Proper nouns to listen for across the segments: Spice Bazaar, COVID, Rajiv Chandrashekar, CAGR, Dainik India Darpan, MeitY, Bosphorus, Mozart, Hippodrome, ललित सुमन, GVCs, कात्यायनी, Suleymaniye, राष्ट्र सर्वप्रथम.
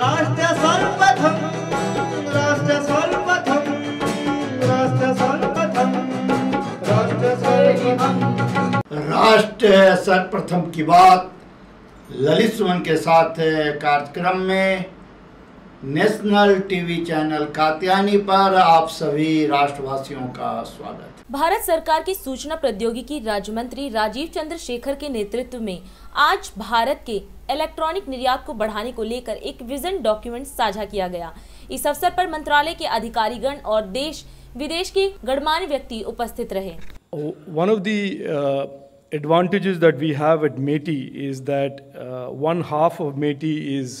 राष्ट्र सर्वप्रथम, राष्ट्र सर्वप्रथम, राष्ट्र सर्वप्रथम, राष्ट्र सर्वप्रथम। राष्ट्र सर्वप्रथम की बात ललित सुमन के साथ कार्यक्रम में नेशनल टीवी चैनल कात्यायनी पर आप सभी राष्ट्रवासियों का स्वागत है। भारत सरकार की सूचना प्रौद्योगिकी राज्य मंत्री राजीव चंद्रशेखर के नेतृत्व में आज भारत के इलेक्ट्रॉनिक निर्यात को बढ़ाने को लेकर एक विजन डॉक्यूमेंट साझा किया गया। इस अवसर पर मंत्रालय के अधिकारीगण और देश विदेश के गणमान्य व्यक्ति उपस्थित रहे। One of the advantages that we have at MeitY is that one half of MeitY is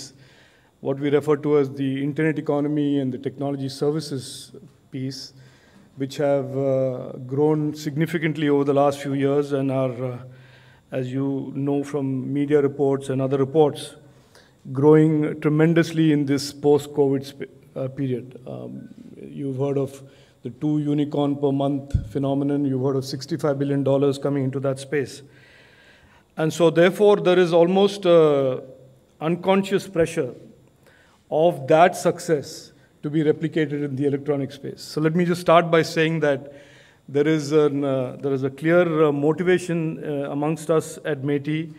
what we refer to as the internet economy and the technology services piece, which have grown significantly over the last few years and are, as you know from media reports and other reports, growing tremendously in this post-COVID period. You've heard of the 2 unicorn per month phenomenon. You've heard of $65 billion coming into that space, and so therefore there is almost a unconscious pressure of that success to be replicated in the electronic space. So let me just start by saying that there is a clear motivation amongst us at MeitY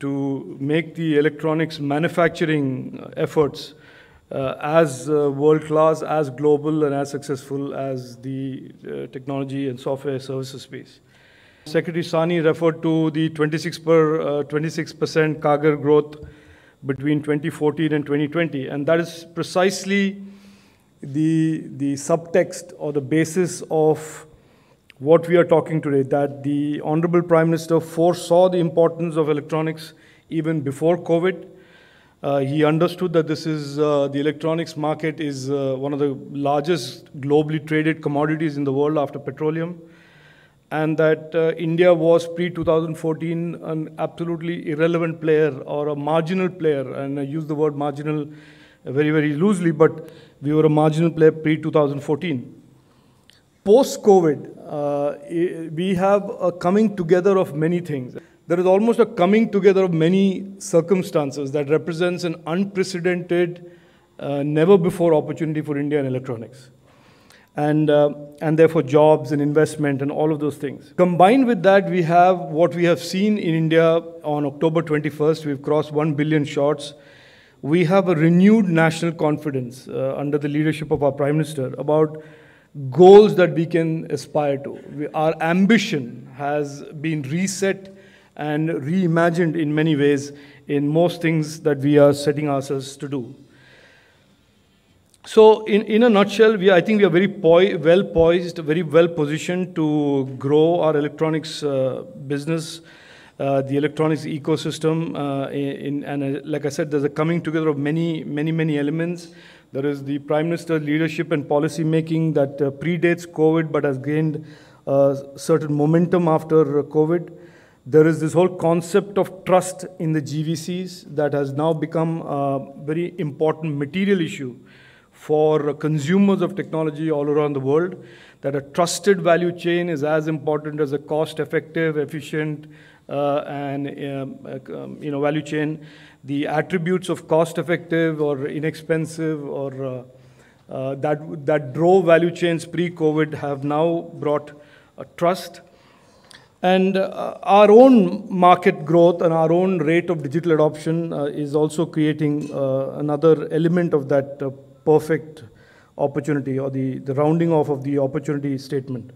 to make the electronics manufacturing efforts as world-class, as global, and as successful as the technology and software services space. Secretary Sani referred to the 26% CAGR growth between 2014 and 2020, and that is precisely the subtext or the basis of what we are talking today, that the Honorable Prime Minister foresaw the importance of electronics even before COVID. He understood that this is the electronics market is one of the largest globally traded commodities in the world after petroleum, and that India was pre-2014 an absolutely irrelevant player or a marginal player, and I use the word marginal very, very loosely, but we were a marginal player pre-2014. Post-COVID, we have a coming together of many things. There is almost a coming together of many circumstances that represents an unprecedented, never-before opportunity for India in electronics, and therefore jobs and investment and all of those things. Combined with that, we have what we have seen in India on October 21st. We've crossed 1 billion shots. We have a renewed national confidence under the leadership of our Prime Minister about goals that we can aspire to. Our ambition has been reset and reimagined in many ways in most things that we are setting ourselves to do. So in a nutshell, I think we are very well poised, very well positioned to grow our electronics business, the electronics ecosystem. Like I said, there's a coming together of many elements. There is the Prime Minister's leadership and policy making that predates COVID but has gained certain momentum after COVID. There is this whole concept of trust in the GVCs that has now become a very important material issue for consumers of technology all around the world, that a trusted value chain is as important as a cost-effective, efficient, value chain. The attributes of cost-effective or inexpensive or that drove value chains pre-COVID have now brought a trust. And our own market growth and our own rate of digital adoption is also creating another element of that perfect opportunity, or the rounding off of the opportunity statement.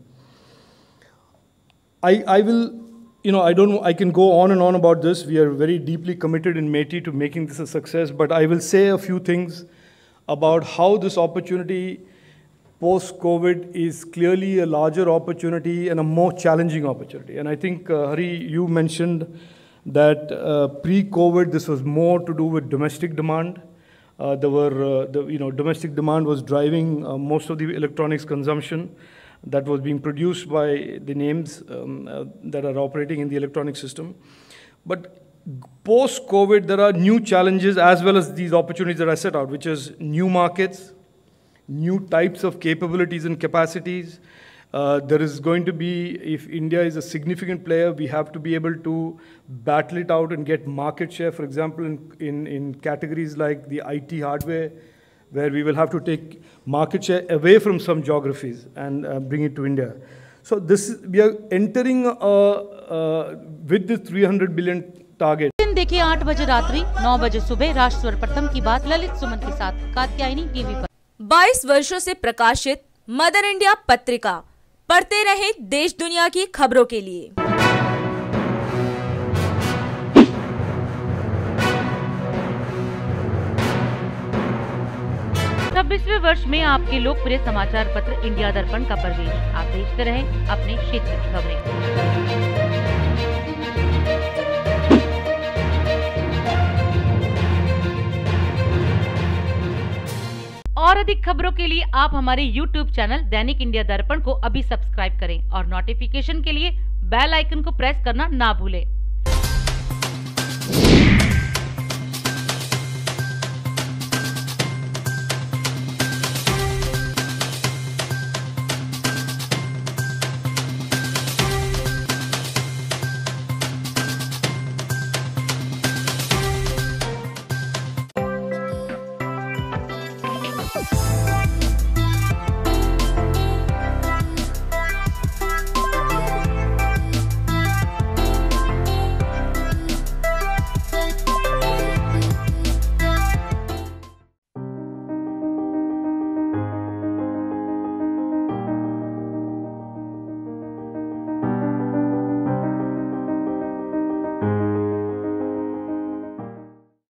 I can go on and on about this. We are very deeply committed in MeitY to making this a success, but I will say a few things about how this opportunity post-COVID is clearly a larger opportunity and a more challenging opportunity. And I think, Hari, you mentioned that pre-COVID, this was more to do with domestic demand. Domestic demand was driving most of the electronics consumption that was being produced by the names that are operating in the electronic system. But post-COVID, there are new challenges as well as these opportunities that I set out, which is new markets, new types of capabilities and capacities, there is going to be, if India is a significant player, we have to be able to battle it out and get market share, for example, in categories like the IT hardware, where we will have to take market share away from some geographies and bring it to India. So this, we are entering with the 300 billion target. देखिए 8 बजे रात्रि 9 बजे सुबह राष्ट्र सर्वप्रथम की बात ललित सुमन के साथ कात्यायनी टीवी पर। 22 वर्षों से प्रकाशित मदर इंडिया पत्रिका, पढ़ते रहें देश दुनिया की खबरों के लिए। छब्बीसवें वर्ष में आपके लोकप्रिय समाचार पत्र इंडिया दर्पण का प्रवेश, आप देखते रहें अपने क्षेत्र की खबरें। और अधिक खबरों के लिए आप हमारे YouTube चैनल दैनिक इंडिया दर्पण को अभी सब्सक्राइब करें और नोटिफिकेशन के लिए बेल आइकन को प्रेस करना ना भूलें।